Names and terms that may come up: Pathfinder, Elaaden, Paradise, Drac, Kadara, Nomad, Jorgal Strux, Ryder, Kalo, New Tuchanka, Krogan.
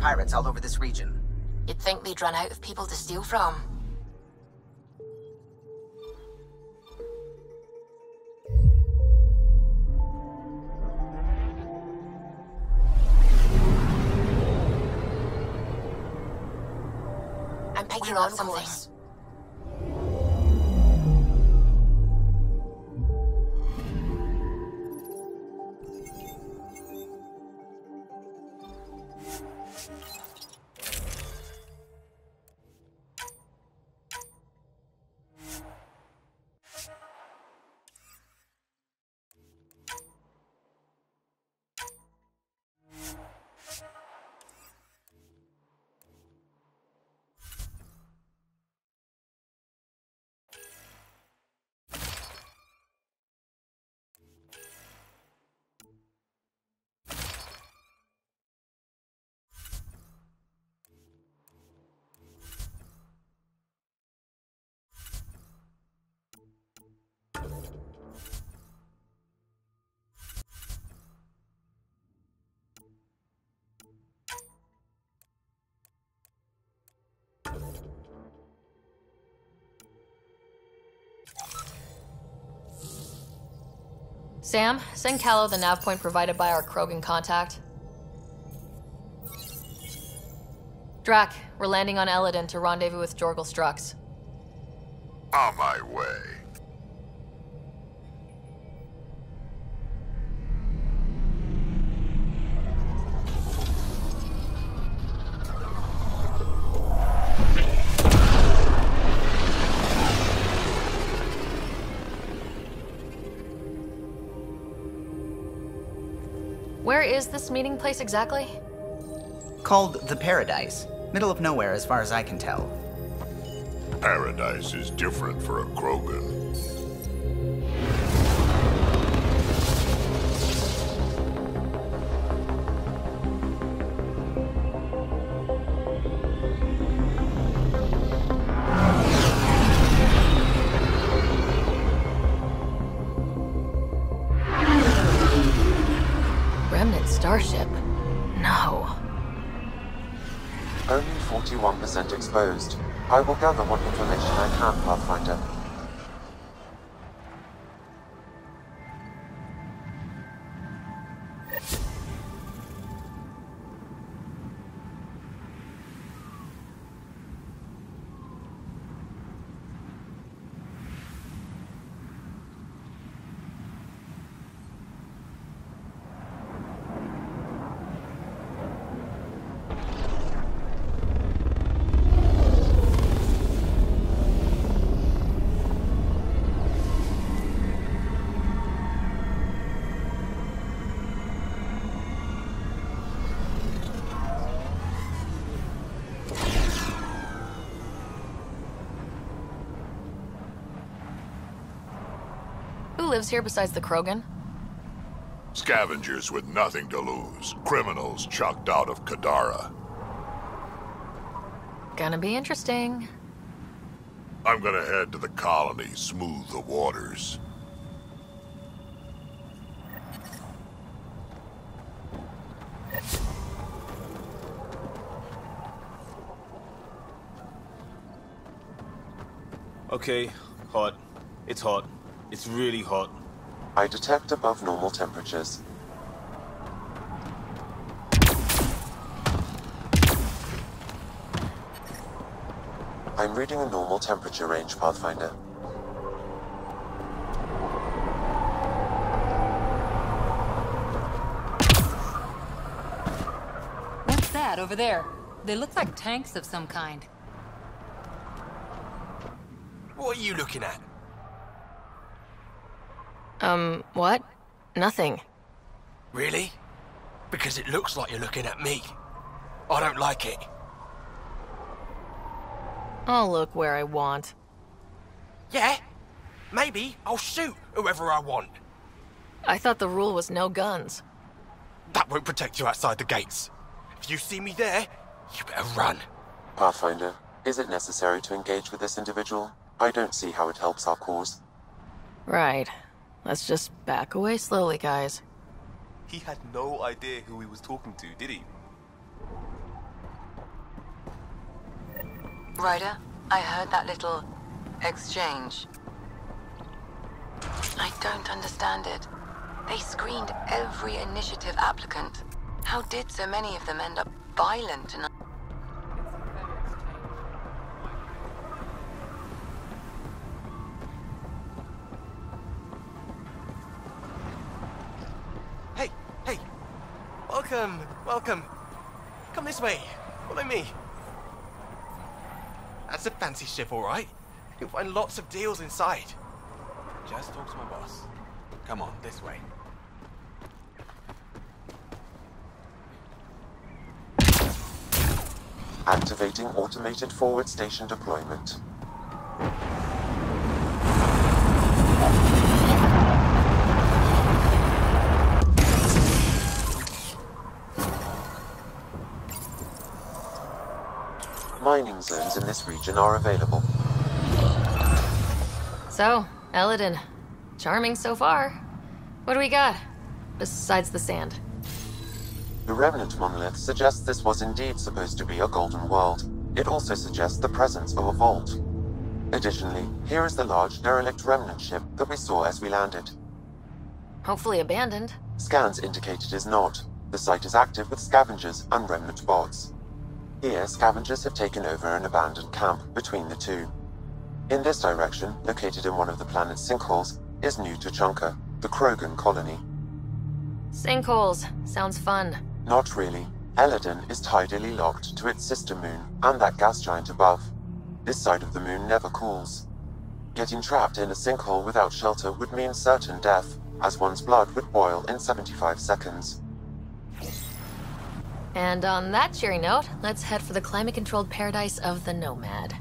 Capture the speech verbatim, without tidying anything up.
pirates all over this region. You'd think they'd run out of people to steal from. I'm picking up something. Sam, send Kalo the nav point provided by our Krogan contact. Drac, we're landing on Elaaden to rendezvous with Jorgal Strux. On my way. Where is this meeting place exactly? Called the Paradise. Middle of nowhere as far as I can tell. Paradise is different for a Krogan. Starship? No. Only forty-one percent exposed. I will gather what information I can, Pathfinder. Lives here besides the Krogan? Scavengers with nothing to lose. Criminals chucked out of Kadara. Gonna be interesting. I'm gonna head to the colony, smooth the waters. Okay, hot. It's hot. It's really hot. I detect above normal temperatures. I'm reading a normal temperature range, Pathfinder. What's that over there? They look like tanks of some kind. What are you looking at? Um, what? Nothing. Really? Because it looks like you're looking at me. I don't like it. I'll look where I want. Yeah? Maybe I'll shoot whoever I want. I thought the rule was no guns. That won't protect you outside the gates. If you see me there, you better run. Pathfinder, is it necessary to engage with this individual? I don't see how it helps our cause. Right. Let's just back away slowly, guys. He had no idea who he was talking to, did he? Ryder, I heard that little exchange. I don't understand it. They screened every initiative applicant. How did so many of them end up violent and... Hey, hey! Welcome, welcome! Come this way, follow me. That's a fancy ship, all right? You'll find lots of deals inside. Just talk to my boss. Come on, this way. Activating automated forward station deployment. Mining zones in this region are available. So, Elaaden, charming so far. What do we got, besides the sand? The remnant monolith suggests this was indeed supposed to be a golden world. It also suggests the presence of a vault. Additionally, here is the large derelict remnant ship that we saw as we landed. Hopefully abandoned. Scans indicate it is not. The site is active with scavengers and remnant bots. Here, scavengers have taken over an abandoned camp between the two. In this direction, located in one of the planet's sinkholes, is New Tuchanka, the Krogan colony. Sinkholes. Sounds fun. Not really. Elaaden is tidally locked to its sister moon and that gas giant above. This side of the moon never cools. Getting trapped in a sinkhole without shelter would mean certain death, as one's blood would boil in seventy-five seconds. And on that cheery note, let's head for the climate-controlled paradise of the Nomad.